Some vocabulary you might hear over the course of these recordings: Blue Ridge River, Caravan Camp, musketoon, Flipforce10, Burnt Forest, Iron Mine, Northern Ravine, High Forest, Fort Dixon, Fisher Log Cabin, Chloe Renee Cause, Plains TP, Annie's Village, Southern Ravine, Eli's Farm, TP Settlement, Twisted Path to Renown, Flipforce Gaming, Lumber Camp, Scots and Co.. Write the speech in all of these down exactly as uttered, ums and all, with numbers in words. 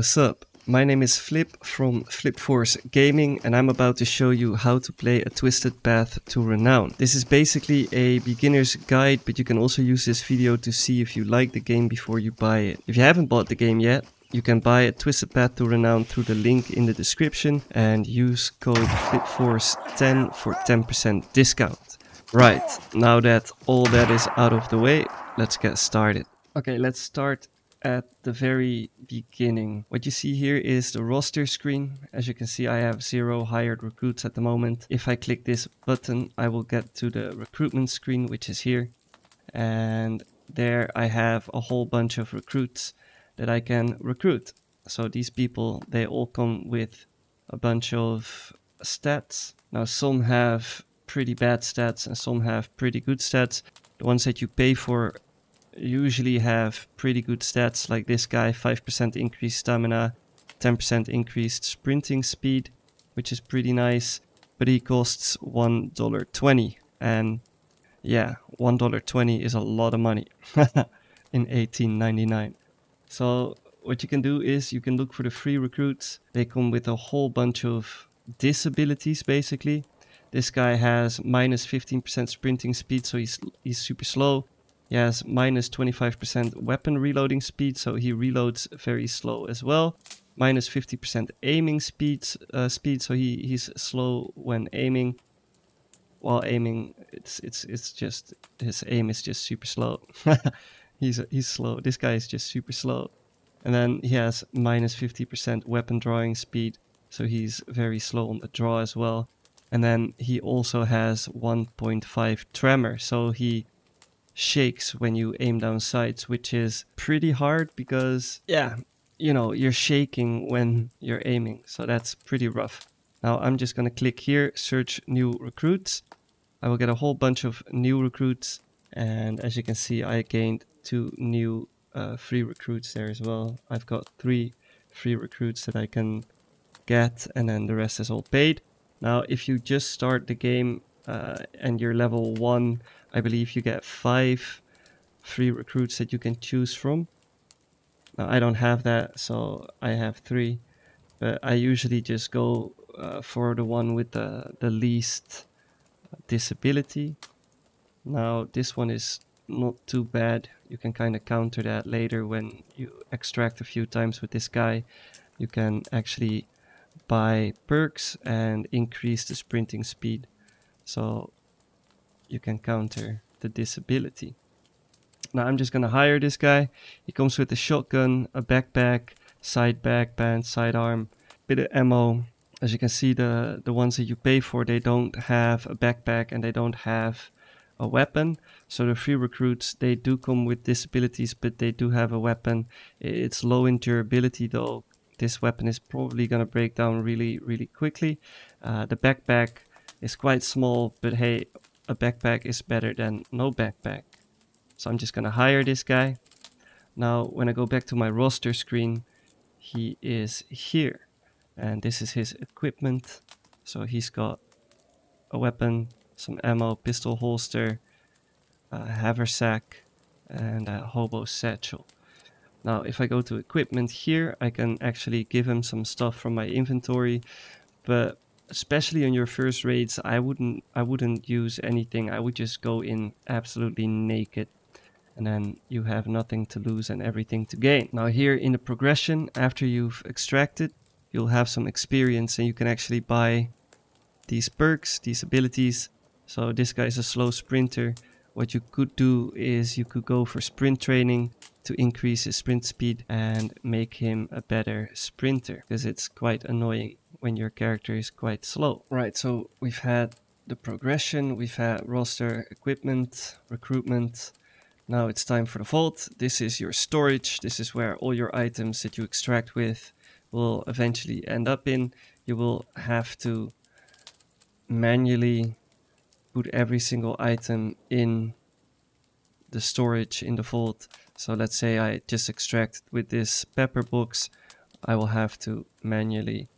what's up? My name is Flip from Flipforce Gaming, and I'm about to show you how to play a Twisted Path to Renown. This is basically a beginner's guide, but you can also use this video to see if you like the game before you buy it. If you haven't bought the game yet, you can buy a Twisted Path to Renown through the link in the description and use code Flipforce ten for ten percent discount. Right, now that all that is out of the way, let's get started. Okay, let's start at the very beginning. What you see here is the roster screen. As you can see, I have zero hired recruits at the moment. If I click this button, I will get to the recruitment screen, which is here. And there I have a whole bunch of recruits that I can recruit. So these people, they all come with a bunch of stats. Now some have pretty bad stats and some have pretty good stats. The ones that you pay for usually have pretty good stats, like this guy, five percent increased stamina, ten percent increased sprinting speed, which is pretty nice, but he costs one dollar twenty, and yeah, one dollar twenty is a lot of money in eighteen ninety-nine. So what you can do is you can look for the free recruits. They come with a whole bunch of disabilities, basically. This guy has minus fifteen percent sprinting speed, so he's, he's super slow. He has minus twenty-five percent weapon reloading speed, so he reloads very slow as well. Minus fifty percent aiming speed, uh, speed, so he, he's slow when aiming. While aiming, it's it's it's just his aim is just super slow. he's he's slow. This guy is just super slow. And then he has minus fifty percent weapon drawing speed, so he's very slow on the draw as well. And then he also has one point five tremor, so he shakes when you aim down sights, which is pretty hard because, yeah, you know, you're shaking when you're aiming, so that's pretty rough. Now I'm just gonna click here, search new recruits. I will get a whole bunch of new recruits, and as you can see, I gained two new uh, free recruits there as well. I've got three free recruits that I can get, and then the rest is all paid. Now if you just start the game uh, and you're level one, I believe you get five free recruits that you can choose from. Now I don't have that, so I have three, but I usually just go uh, for the one with the, the least disability. Now this one is not too bad. You can kind of counter that later when you extract a few times with this guy. You can actually buy perks and increase the sprinting speed, so you can counter the disability. Now I'm just gonna hire this guy. He comes with a shotgun, a backpack, side backband, sidearm, bit of ammo. As you can see, the, the ones that you pay for, they don't have a backpack and they don't have a weapon. So the free recruits, they do come with disabilities, but they do have a weapon. It's low in durability though. This weapon is probably gonna break down really, really quickly. Uh, the backpack is quite small, but hey, a backpack is better than no backpack. So I'm just gonna hire this guy. Now when I go back to my roster screen, he is here, and this is his equipment. So he's got a weapon, some ammo, pistol holster, a haversack, and a hobo satchel. Now if I go to equipment here, I can actually give him some stuff from my inventory, but especially on your first raids, I wouldn't I wouldn't use anything. I would just go in absolutely naked, and then you have nothing to lose and everything to gain. Now here in the progression, after you've extracted, you'll have some experience and you can actually buy these perks, these abilities. So this guy is a slow sprinter. What you could do is you could go for sprint training to increase his sprint speed and make him a better sprinter, because it's quite annoying when your character is quite slow. Right, so we've had the progression, we've had roster, equipment, recruitment. Now it's time for the vault. This is your storage. This is where all your items that you extract with will eventually end up in. You will have to manually put every single item in the storage in the vault. So let's say I just extract with this pepper box, I will have to manually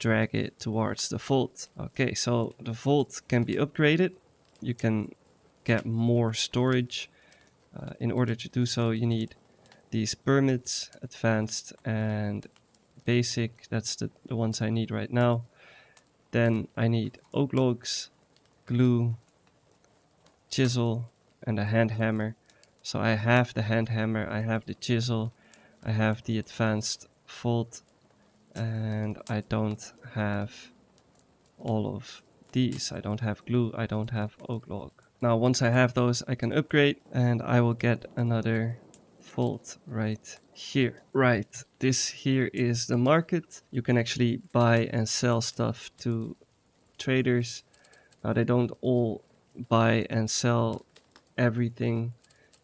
drag it towards the vault. Okay, so the vault can be upgraded. You can get more storage. Uh, in order to do so, you need these permits, advanced and basic, that's the, the ones I need right now. Then I need oak logs, glue, chisel, and a hand hammer. So I have the hand hammer, I have the chisel, I have the advanced fold, and I don't have all of these. I don't have glue, I don't have oak log. Now once I have those, I can upgrade and I will get another fold right here. Right, this here is the market. You can actually buy and sell stuff to traders. Now they don't all buy and sell everything.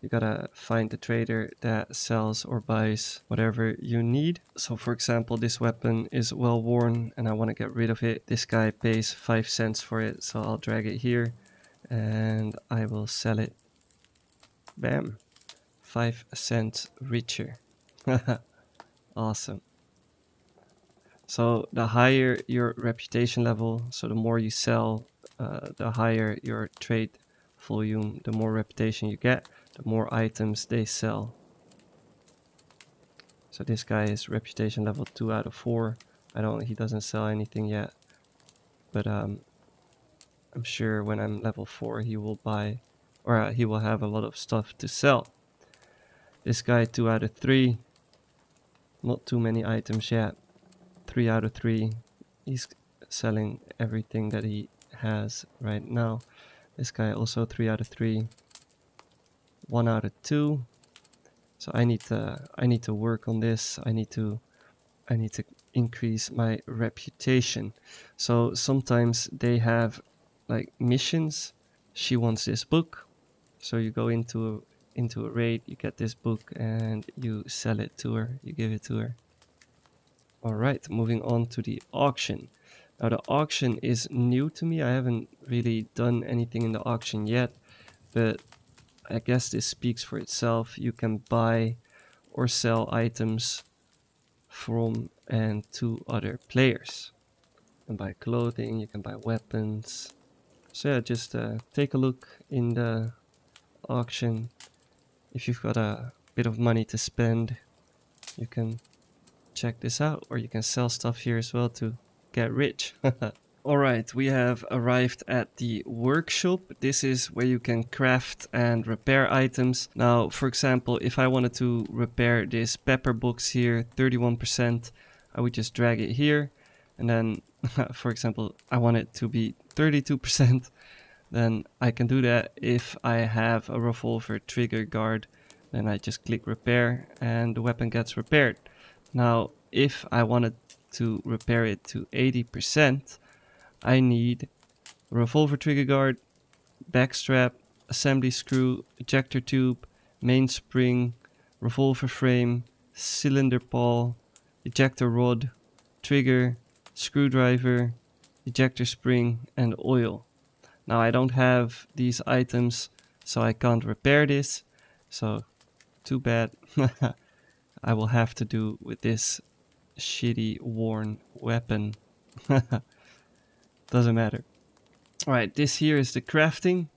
You gotta find the trader that sells or buys whatever you need. So for example, this weapon is well worn and I want to get rid of it. This guy pays five cents for it, so I'll drag it here and I will sell it. Bam, five cents richer. Awesome. So the higher your reputation level, so the more you sell, uh, the higher your trade volume, the more reputation you get, the more items they sell. So this guy is reputation level two out of four. I don't, he doesn't sell anything yet, but um, I'm sure when I'm level four, he will buy, or uh, he will have a lot of stuff to sell. This guy, two out of three, not too many items yet. Three out of three, he's selling everything that he has right now. This guy also three out of three, one out of two. So I need to, I need to work on this. I need to, I need to increase my reputation. So sometimes they have like missions. She wants this book, so you go into a, into a raid, you get this book and you sell it to her, you give it to her. All right, moving on to the auction. Now the auction is new to me. I haven't really done anything in the auction yet, but I guess this speaks for itself. You can buy or sell items from and to other players. You can buy clothing, you can buy weapons. So yeah, just uh, take a look in the auction. If you've got a bit of money to spend, you can check this out, or you can sell stuff here as well to get rich. All right, we have arrived at the workshop. This is where you can craft and repair items. Now, for example, if I wanted to repair this pepper box here, thirty-one percent, I would just drag it here. And then, for example, I want it to be thirty-two percent. Then I can do that. If I have a revolver trigger guard, then I just click repair and the weapon gets repaired. Now, if I wanted to repair it to eighty percent, I need revolver trigger guard, backstrap, assembly screw, ejector tube, mainspring, revolver frame, cylinder pawl, ejector rod, trigger, screwdriver, ejector spring, and oil. Now I don't have these items, so I can't repair this. So too bad. I will have to do with this shitty worn weapon. Doesn't matter. All right, this here is the crafting.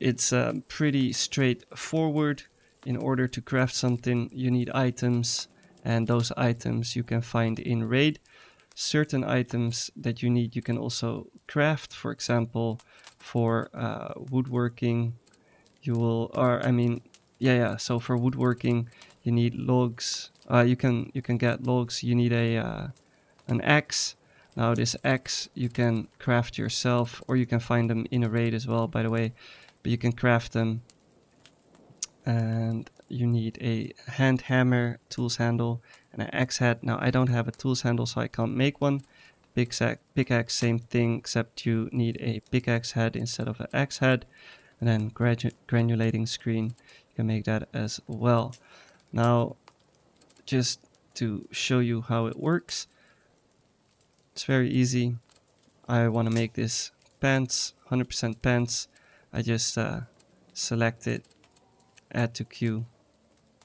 It's uh, pretty straightforward. In order to craft something, you need items, and those items you can find in raid. Certain items that you need you can also craft. For example, for uh, woodworking, you will, or I mean, yeah, yeah. So for woodworking, you need logs. Uh, you can you can get logs. You need a uh, an axe. Now this axe you can craft yourself, or you can find them in a raid as well, by the way, but you can craft them. And you need a hand hammer, tools handle, and an axe head. Now I don't have a tools handle, so I can't make one. Pickaxe, pickaxe, same thing, except you need a pickaxe head instead of an axe head. And then granulating screen, you can make that as well. Now, just to show you how it works, it's very easy. I want to make this pants, one hundred percent pants. I just uh, select it, add to queue,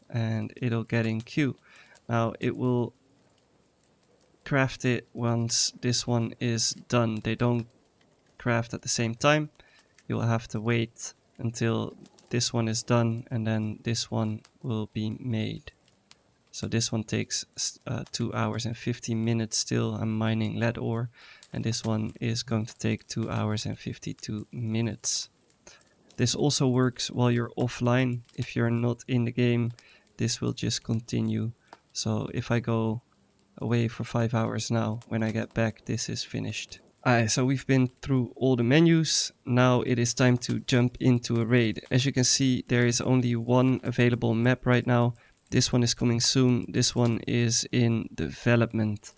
and it'll get in queue. Now it will craft it once this one is done. They don't craft at the same time. You'll have to wait until this one is done, and then this one will be made. So this one takes uh, two hours and fifteen minutes still. I'm mining lead ore. And this one is going to take two hours and fifty-two minutes. This also works while you're offline. If you're not in the game, this will just continue. So if I go away for five hours now, when I get back, this is finished. Alright, so we've been through all the menus. Now it is time to jump into a raid. As you can see, there is only one available map right now. This one is coming soon. This one is in development.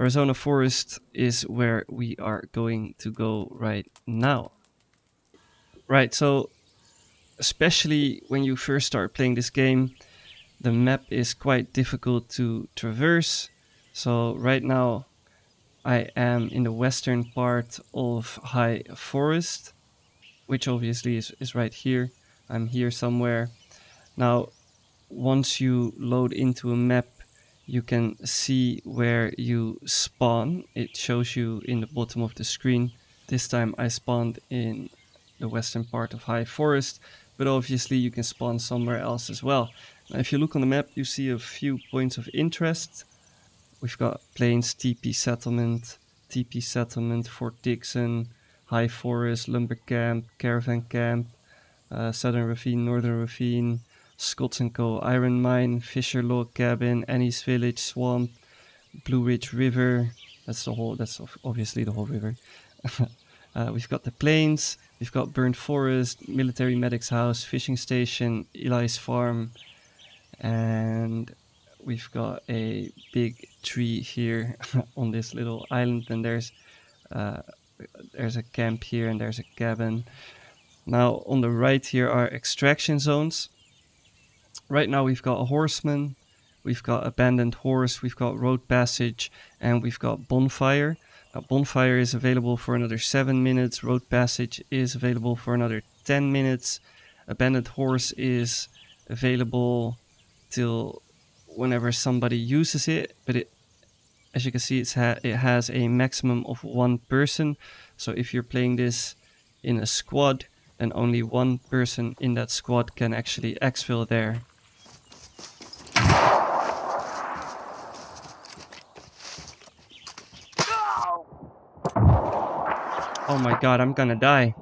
Arizona Forest is where we are going to go right now. Right, so especially when you first start playing this game, the map is quite difficult to traverse. So right now I am in the western part of High Forest, which obviously is, is right here. I'm here somewhere. Now, once you load into a map, you can see where you spawn. It shows you in the bottom of the screen. This time I spawned in the western part of High Forest, but obviously you can spawn somewhere else as well. Now, if you look on the map, you see a few points of interest. We've got Plains T P Settlement, T P Settlement, Fort Dixon, High Forest, Lumber Camp, Caravan Camp, uh, Southern Ravine, Northern Ravine, Scots and Co., Iron Mine, Fisher Log Cabin, Annie's Village, Swamp, Blue Ridge River. That's the whole, that's obviously the whole river. uh, we've got the Plains, we've got Burnt Forest, Military Medic's House, Fishing Station, Eli's Farm, and we've got a big tree here on this little island, and there's, uh, there's a camp here and there's a cabin. Now on the right here are extraction zones. Right now we've got a horseman, we've got abandoned horse, we've got road passage, and we've got bonfire. Now bonfire is available for another seven minutes, road passage is available for another ten minutes, abandoned horse is available till whenever somebody uses it, but it, as you can see, it's ha it has a maximum of one person. So if you're playing this in a squad, then only one person in that squad can actually exfil there. Oh my god, I'm gonna die.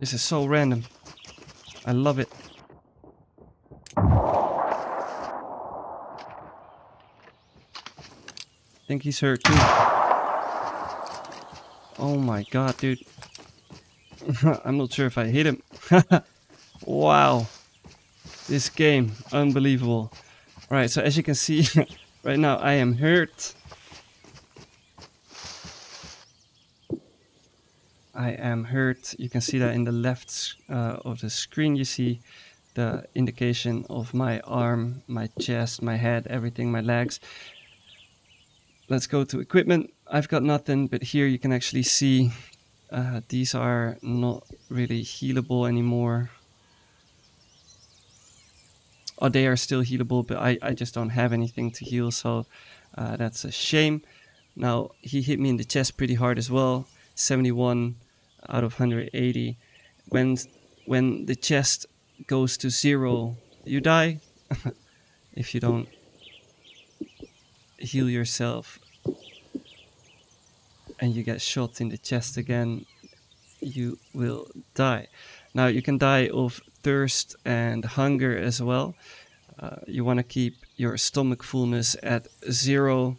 This is so random. I love it. I think he's hurt too. Oh my god, dude. I'm not sure if I hit him. Wow. This game, unbelievable. Alright, so as you can see, right now I am hurt. I am hurt. You can see that in the left uh, of the screen. You see the indication of my arm, my chest, my head, everything, my legs. Let's go to equipment. I've got nothing, but here you can actually see uh, these are not really healable anymore. Oh, they are still healable, but I, I just don't have anything to heal, so uh, that's a shame. Now, he hit me in the chest pretty hard as well. seventy-one out of one hundred eighty. When when the chest goes to zero, you die if you don't heal yourself, and you get shot in the chest again, you will die. Now you can die of thirst and hunger as well. Uh, you want to keep your stomach fullness at zero,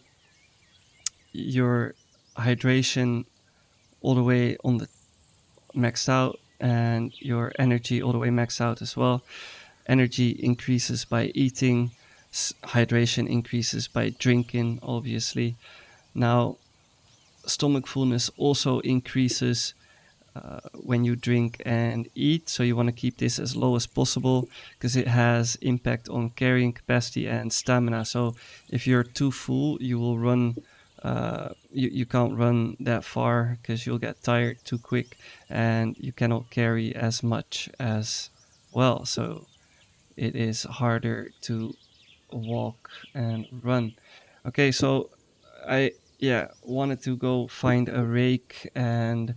your hydration all the way on the maxed out, and your energy all the way maxed out as well. Energy increases by eating, hydration increases by drinking, obviously. Now stomach fullness also increases uh, when you drink and eat, so you want to keep this as low as possible because it has impact on carrying capacity and stamina. So if you're too full, you will run Uh, you, you can't run that far because you'll get tired too quick, and you cannot carry as much as well, so it is harder to walk and run. Okay, so I yeah wanted to go find a rake and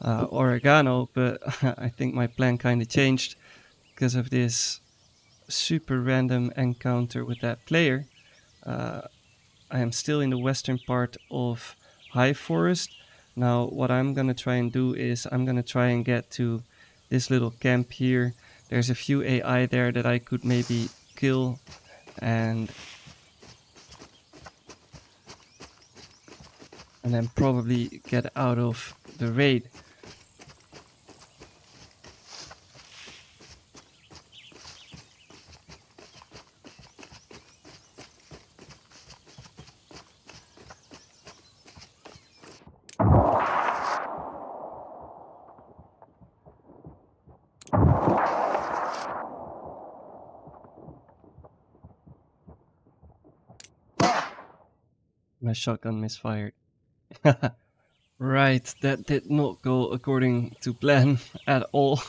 uh, oregano, but I think my plan kind of changed because of this super random encounter with that player. Uh, I am still in the western part of High Forest. Now what I'm going to try and do is I'm going to try and get to this little camp here. There's a few A I there that I could maybe kill, and and then probably get out of the raid. My shotgun misfired. Right, that did not go according to plan at all.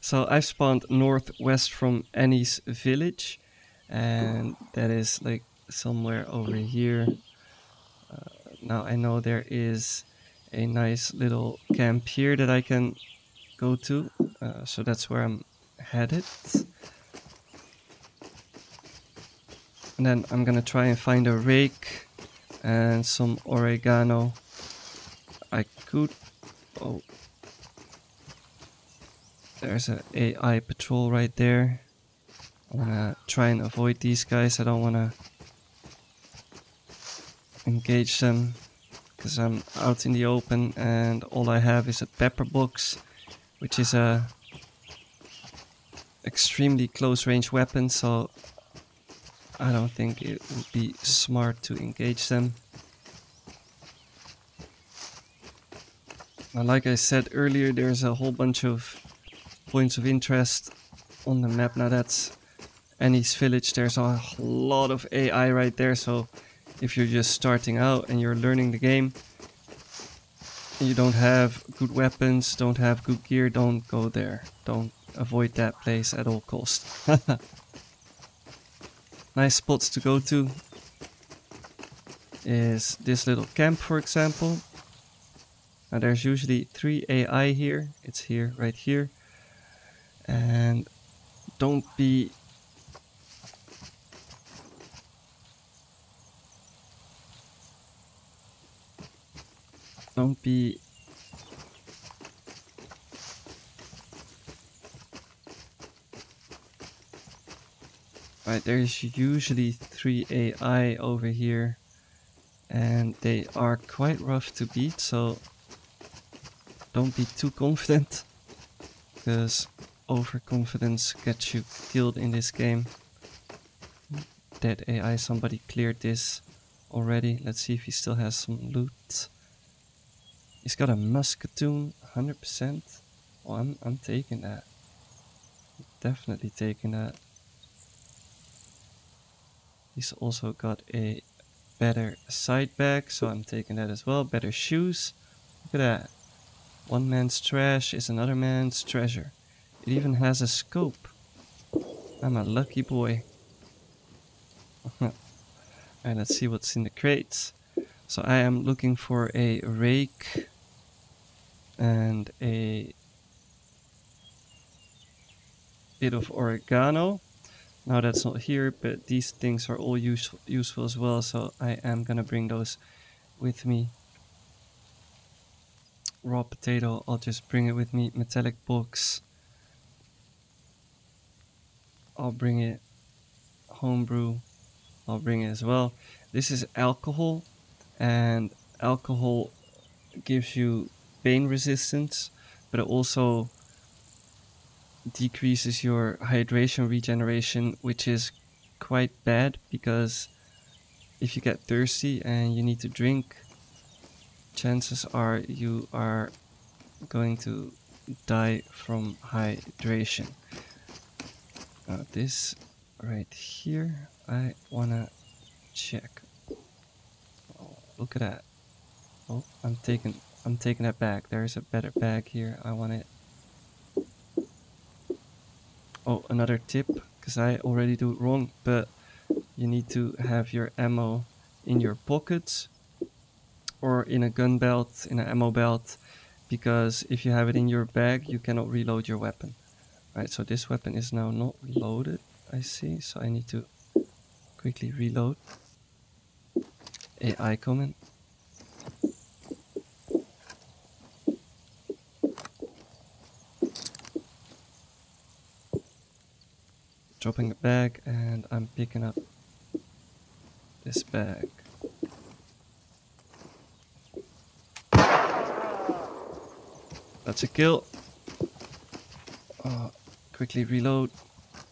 So I've spawned northwest from Annie's Village, and that is like somewhere over here. Uh, now I know there is a nice little camp here that I can go to, uh, so that's where I'm headed. And then I'm gonna try and find a rake and some oregano. I could... oh, there's an A I patrol right there. I'm gonna try and avoid these guys. I don't wanna engage them because I'm out in the open and all I have is a pepper box, which is a extremely close range weapon, so I don't think it would be smart to engage them. Now, like I said earlier, there's a whole bunch of points of interest on the map. Now that's Annie's Village. There's a lot of A I right there, so if you're just starting out and you're learning the game, and you don't have good weapons, don't have good gear, don't go there. Don't avoid that place at all costs. Nice spots to go to is this little camp, for example. Now there's usually three A I here. It's here, right here. And don't be don't be Right, there's usually three A I over here, and they are quite rough to beat, so don't be too confident, because overconfidence gets you killed in this game. Dead A I, somebody cleared this already. Let's see if he still has some loot. He's got a musketoon, one hundred percent. Oh, I'm, I'm taking that. Definitely taking that. He's also got a better side bag, so I'm taking that as well. Better shoes. Look at that. One man's trash is another man's treasure. It even has a scope. I'm a lucky boy. Alright, let's see what's in the crates. So I am looking for a rake and a bit of oregano. Now that's not here, but these things are all use useful as well, so I am gonna bring those with me. Raw potato, I'll just bring it with me. Metallic box, I'll bring it. Homebrew, I'll bring it as well. This is alcohol, and alcohol gives you pain resistance, but it also decreases your hydration regeneration, which is quite bad, because if you get thirsty and you need to drink, chances are you are going to die from hydration. Now this right here, I wanna check. Oh, look at that. Oh, I'm taking I'm taking that bag. There is a better bag here. I want it. Oh, another tip, because I already do it wrong, but you need to have your ammo in your pockets or in a gun belt, in an ammo belt, because if you have it in your bag, you cannot reload your weapon. Right, so this weapon is now not loaded, I see, so I need to quickly reload. A I comment. Dropping the bag, and I'm picking up this bag. That's a kill. Oh, quickly reload.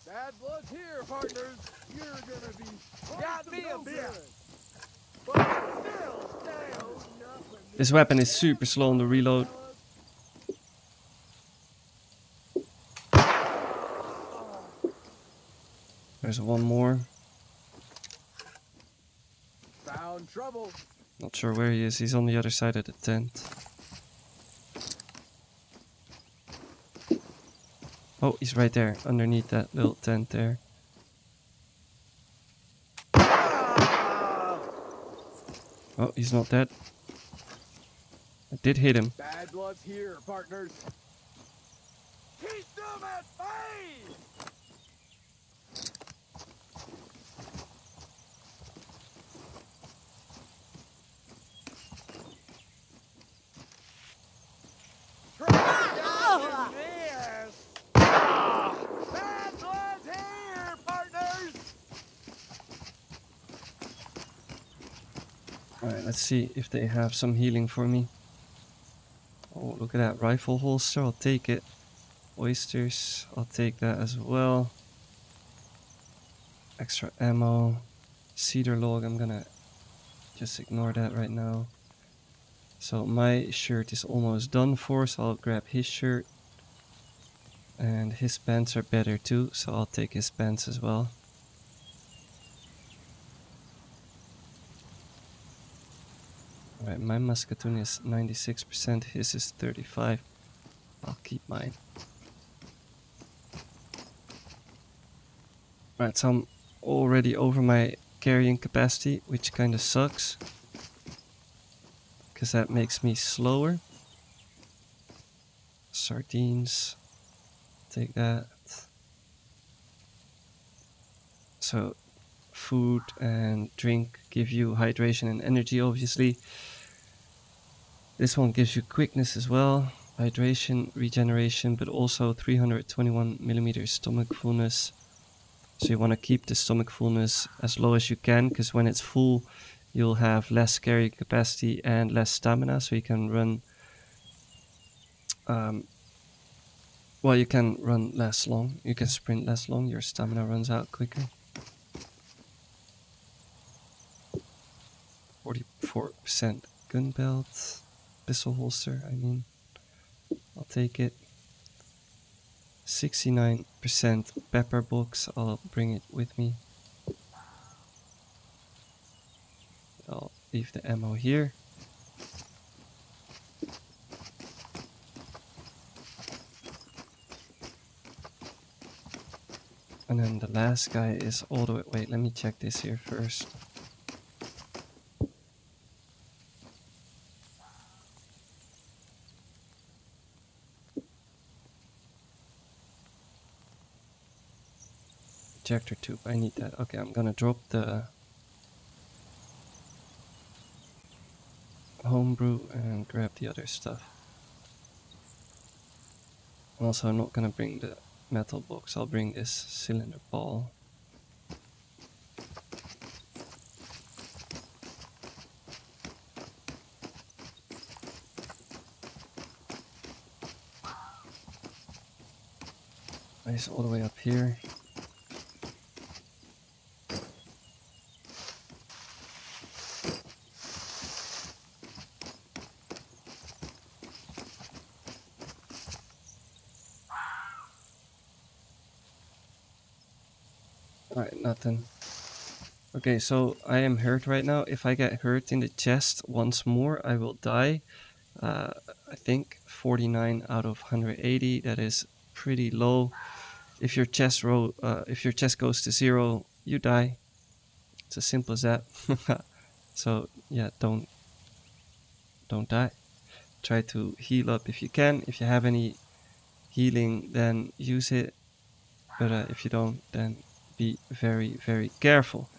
Bad blood's here, partners. You're gonna be got me a bit. But still, still nothing. This weapon is super slow on the reload. There's one more. Found trouble. Not sure where he is. He's on the other side of the tent. Oh, he's right there, underneath that little tent there. Oh, he's not dead. I did hit him. Bad blood's here, partners. Keep them at bay! Let's see if they have some healing for me. Oh, look at that rifle holster, I'll take it. Oysters, I'll take that as well. Extra ammo. Cedar log, I'm gonna just ignore that right now. So my shirt is almost done for, so I'll grab his shirt. And his pants are better too, so I'll take his pants as well. Right, my musketoon is ninety-six percent, his is thirty-five. I'll keep mine. Right, so I'm already over my carrying capacity, which kind of sucks. Because that makes me slower. Sardines. Take that. So, food and drink give you hydration and energy, obviously. This one gives you quickness as well, hydration, regeneration, but also three hundred twenty-one millimeter stomach fullness. So you want to keep the stomach fullness as low as you can, because when it's full, you'll have less carrying capacity and less stamina, so you can run. Um, well, you can run less long. You can sprint less long. Your stamina runs out quicker. forty-four percent gun belt, pistol holster, I mean, I'll take it. sixty-nine percent pepper box, I'll bring it with me. I'll leave the ammo here. And then the last guy is all the way, wait, let me check this here first. Ejector tube, I need that. Okay, I'm gonna drop the homebrew and grab the other stuff. Also, I'm not gonna bring the metal box, I'll bring this cylinder ball. It's all the way up here. Nothing. Okay, so I am hurt right now. If I get hurt in the chest once more, I will die. Uh, I think forty-nine out of one hundred eighty. That is pretty low. If your chest roll, uh, if your chest goes to zero, you die. It's as simple as that. So yeah, don't don't die. Try to heal up if you can. If you have any healing, then use it. But uh, if you don't, then be very, very careful.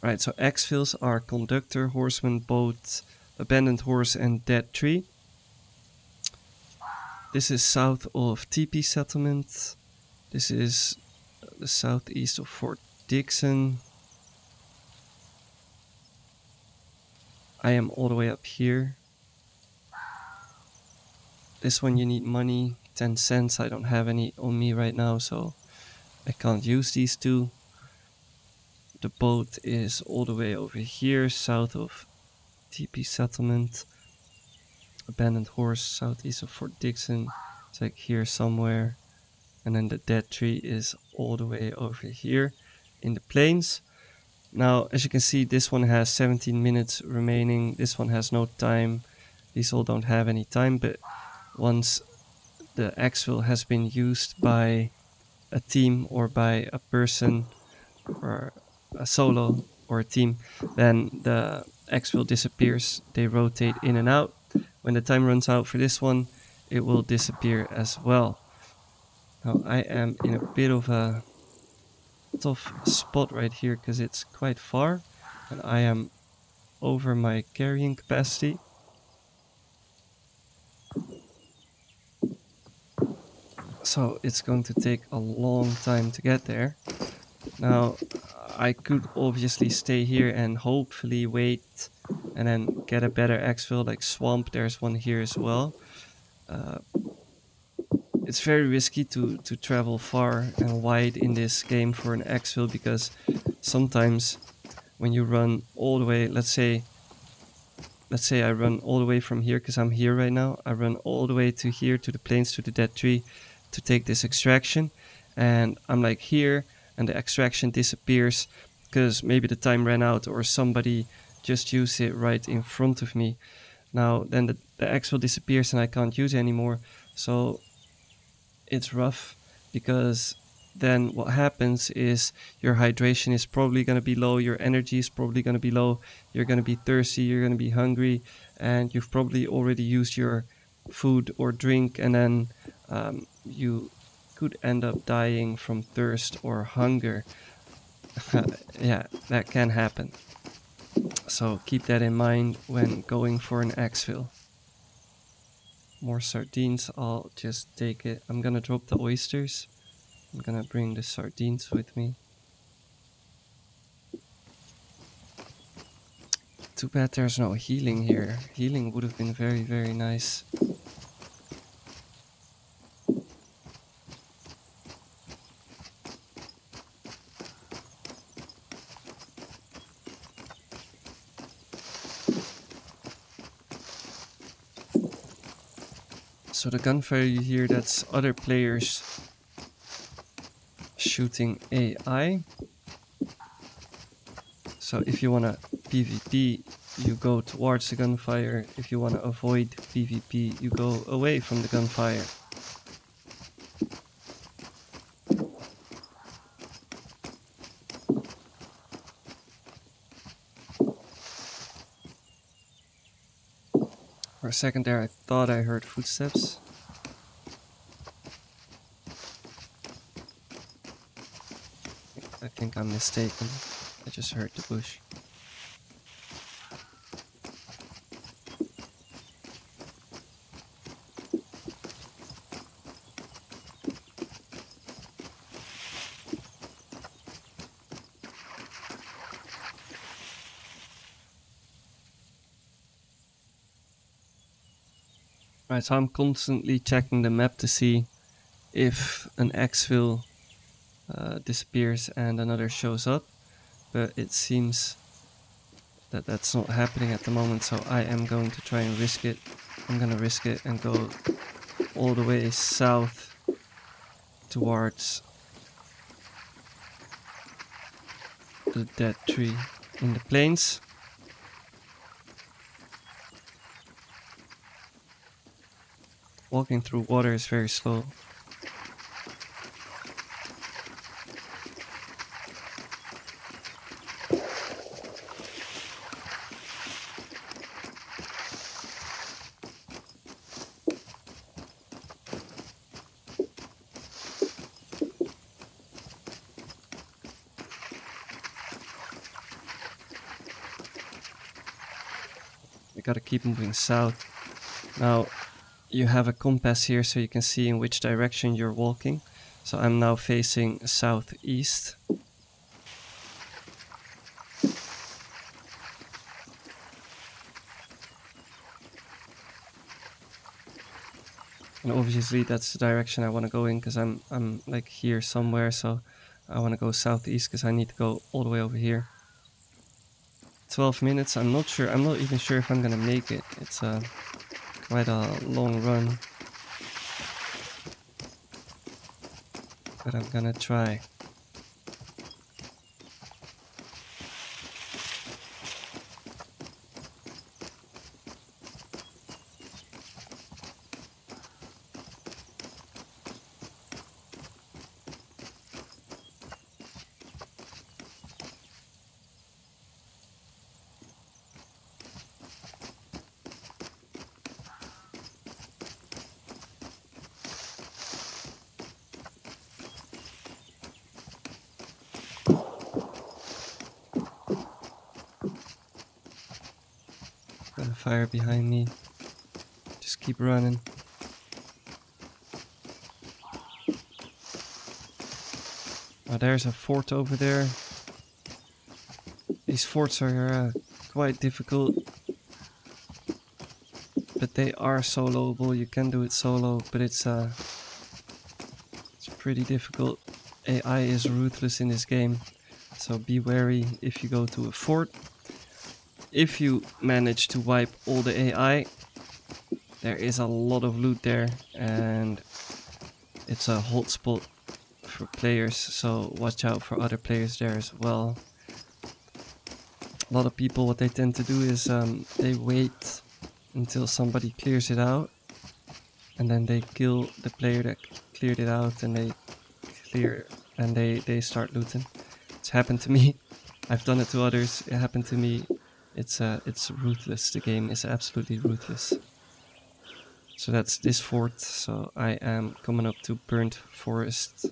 Right, so exfills are conductor, horseman, boat, abandoned horse, and dead tree. This is south of T P Settlement. This is the southeast of Fort Dixon. I am all the way up here. This one you need money, ten cents. I don't have any on me right now, so I can't use these two. The boat is all the way over here, south of T P Settlement. Abandoned horse, southeast of Fort Dixon. It's like here somewhere. And then the dead tree is all the way over here in the plains. Now, as you can see, this one has seventeen minutes remaining. This one has no time. These all don't have any time, but once the exfil has been used by a team or by a person or a solo or a team, then the exfil disappears. They rotate in and out. When the time runs out for this one, it will disappear as well. Now, I am in a bit of a tough spot right here because it's quite far and I am over my carrying capacity. So it's going to take a long time to get there. Now, I could obviously stay here and hopefully wait and then get a better exfil, like swamp. There's one here as well. Uh, It's very risky to, to travel far and wide in this game for an exfil, because sometimes when you run all the way, let's say, let's say I run all the way from here, because I'm here right now, I run all the way to here, to the plains, to the dead tree, to take this extraction, and I'm like here, and the extraction disappears, because maybe the time ran out, or somebody just used it right in front of me. Now, then the, the exfil disappears, and I can't use it anymore, so it's rough, because then what happens is your hydration is probably going to be low, your energy is probably going to be low, you're going to be thirsty, you're going to be hungry, and you've probably already used your food or drink, and then um, you could end up dying from thirst or hunger. Yeah, that can happen. So keep that in mind when going for an exfil. More sardines, I'll just take it. I'm gonna drop the oysters. I'm gonna bring the sardines with me. Too bad there's no healing here. Healing would have been very, very nice. So the gunfire you hear, that's other players shooting A I. So if you want to PvP, you go towards the gunfire. If you want to avoid PvP, you go away from the gunfire. A second there I thought I heard footsteps. I think I'm mistaken. I just heard the bush. Right, so I'm constantly checking the map to see if an exfil uh, disappears and another shows up, but it seems that that's not happening at the moment, so I am going to try and risk it. I'm gonna risk it and go all the way south towards the dead tree in the plains. Walking through water is very slow. we gotta keep moving south. Now you have a compass here so you can see in which direction you're walking. So I'm now facing southeast. And obviously that's the direction I want to go in, because I'm, I'm like here somewhere, so I want to go southeast because I need to go all the way over here. twelve minutes, I'm not sure, I'm not even sure if I'm going to make it. It's uh, quite a long run. But I'm going to try. Fire behind me. Just keep running. Oh, there's a fort over there. These forts are uh, quite difficult, but they are soloable. You can do it solo, but it's uh, it's pretty difficult. A I is ruthless in this game, so be wary if you go to a fort. If you manage to wipe all the A I, there is a lot of loot there, and it's a hotspot for players, so watch out for other players there as well. A lot of people, what they tend to do is um, they wait until somebody clears it out, and then they kill the player that cleared it out, and they clear and they, they start looting. It's happened to me. I've done it to others. It happened to me. It's uh, it's ruthless. The game is absolutely ruthless. So that's this fort. So I am coming up to Burnt Forest.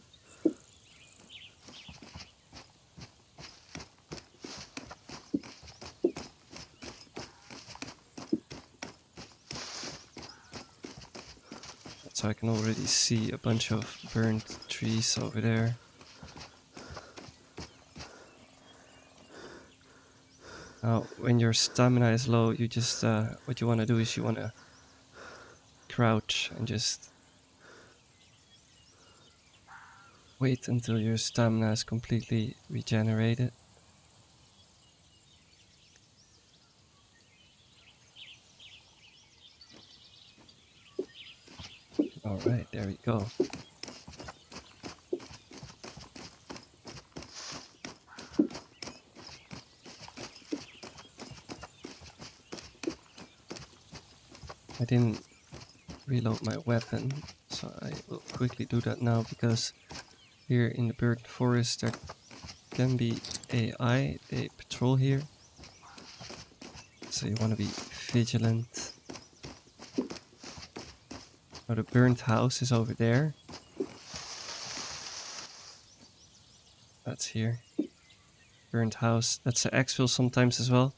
So I can already see a bunch of burnt trees over there. Now, when your stamina is low, you just, uh, what you want to do is you want to crouch and just wait until your stamina is completely regenerated. Alright, there we go. I didn't reload my weapon, so I will quickly do that now, because here in the Burnt Forest there can be A I, they patrol here, so you want to be vigilant. Now the burnt house is over there, that's here, burnt house, that's the exfil sometimes as well.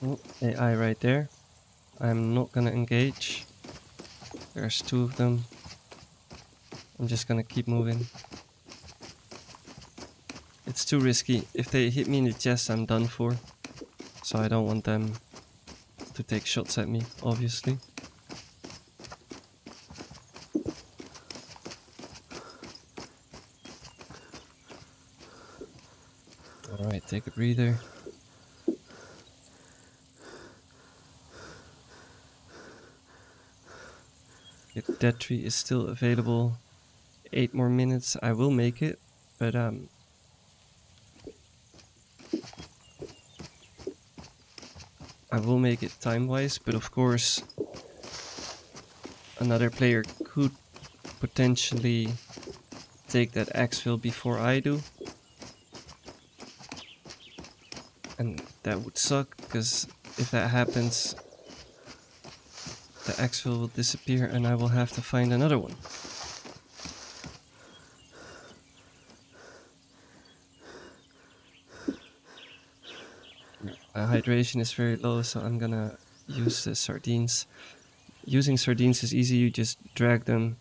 Oh, A I right there. I'm not gonna engage. There's two of them. I'm just gonna keep moving. It's too risky. If they hit me in the chest, I'm done for. So I don't want them to take shots at me, obviously. Alright, take a breather. If that tree is still available, eight more minutes, I will make it, but um... I will make it time-wise, but of course another player could potentially take that Axeville before I do. And that would suck, because if that happens, the Axeville will disappear and I will have to find another one. My hydration is very low, so I'm gonna use the sardines. Using sardines is easy, you just drag them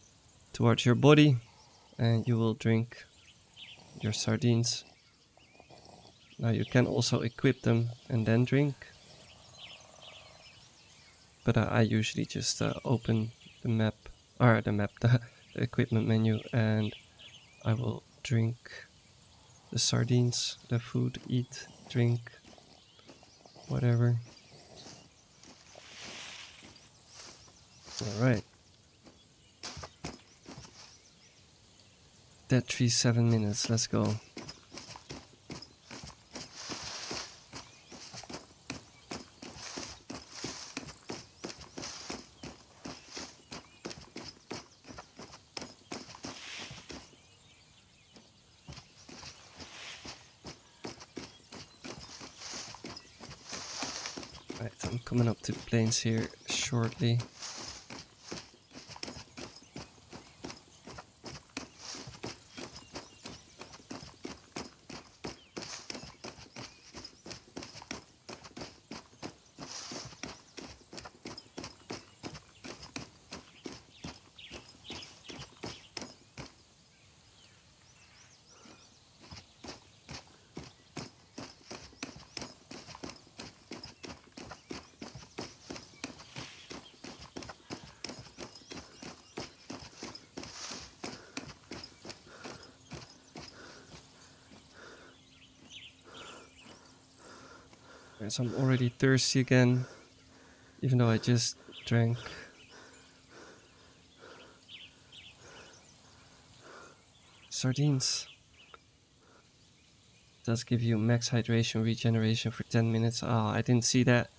towards your body and you will drink your sardines. Now you can also equip them and then drink, but uh, I usually just uh, open the map, or the map, the, the equipment menu, and I will drink the sardines, the food, eat, drink, whatever. Alright. That tree, seven minutes, let's go. Coming up to the plains here shortly. So I'm already thirsty again, even though I just drank. Sardines. Does give you max hydration regeneration for ten minutes. Ah, oh, I didn't see that.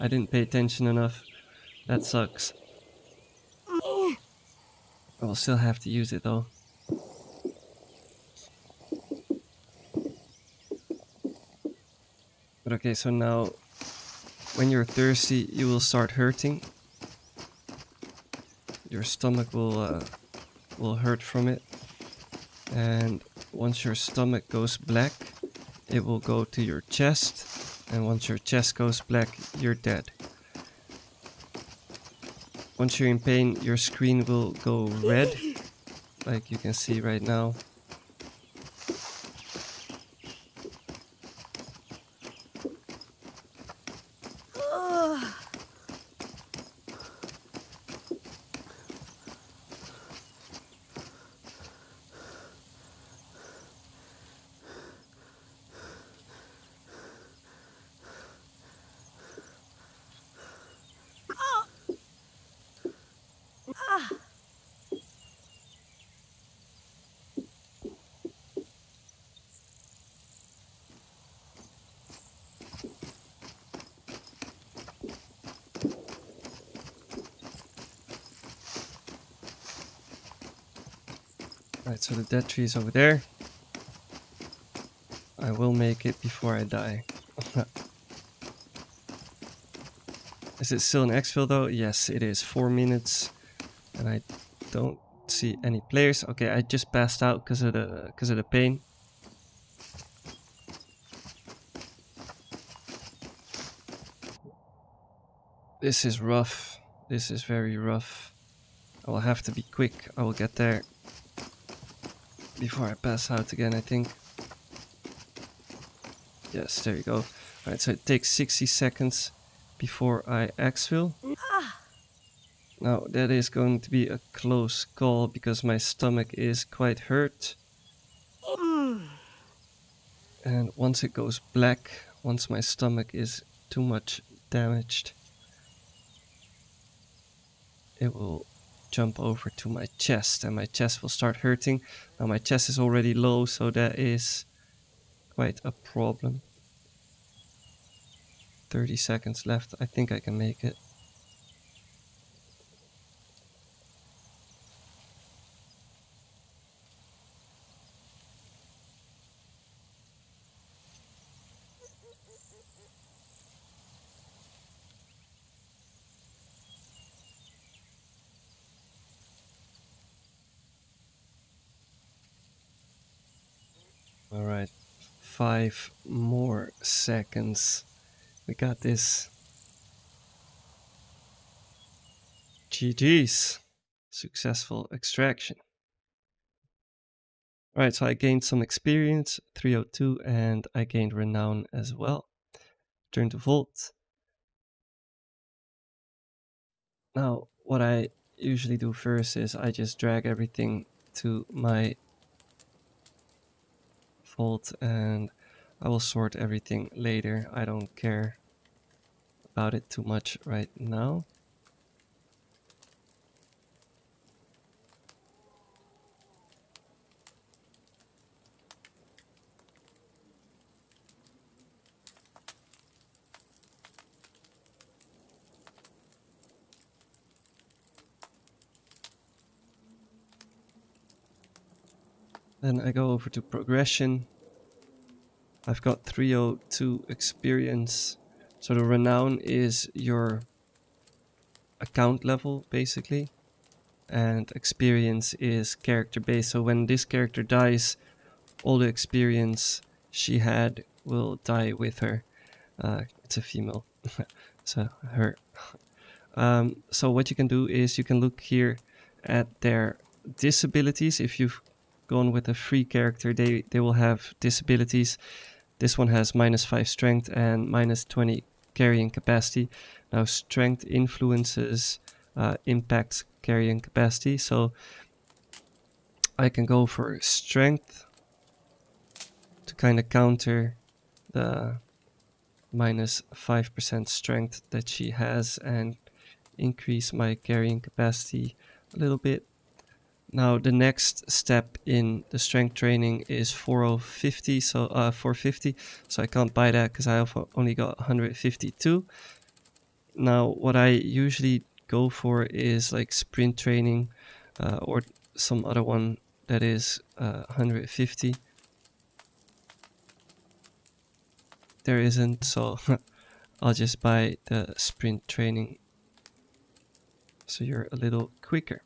I didn't pay attention enough. That sucks. I will still have to use it though. But okay, so now when you're thirsty, you will start hurting. Your stomach will uh, will hurt from it. And once your stomach goes black, it will go to your chest. And once your chest goes black, you're dead. Once you're in pain, your screen will go red, like you can see right now. Alright, so the dead tree is over there. I will make it before I die. Is it still an Axeville though? Yes, it is. Four minutes. And I don't see any players. Okay, I just passed out because of the because of the pain. This is rough. This is very rough. I will have to be quick. I will get there before I pass out again, I think. Yes, there you go. Alright, so it takes sixty seconds before I Axeville. Now that is going to be a close call because my stomach is quite hurt. And once it goes black, once my stomach is too much damaged, it will jump over to my chest, and my chest will start hurting. Now my chest is already low, so that is quite a problem. thirty seconds left. I think I can make it. Five more seconds. We got this. G G's. Successful extraction. Alright, so I gained some experience, three oh two, and I gained renown as well. Turn to vault. Now, what I usually do first is I just drag everything to my vault, and I will sort everything later. I don't care about it too much right now. Then I go over to progression. I've got three oh two experience. So the renown is your account level, basically. And experience is character based. So when this character dies, all the experience she had will die with her. Uh, it's a female. So her. Um, so what you can do is you can look here at their disabilities. If you've gone with a free character, they they will have disabilities. This one has minus five strength and minus twenty carrying capacity. Now strength influences uh, impacts carrying capacity, so I can go for strength to kind of counter the minus five percent strength that she has and increase my carrying capacity a little bit. Now the next step in the strength training is four oh fifty, so uh, four fifty, so I can't buy that because I have only got one hundred fifty-two. Now what I usually go for is like sprint training uh, or some other one that is uh, one hundred fifty. There isn't, so I'll just buy the sprint training so you're a little quicker.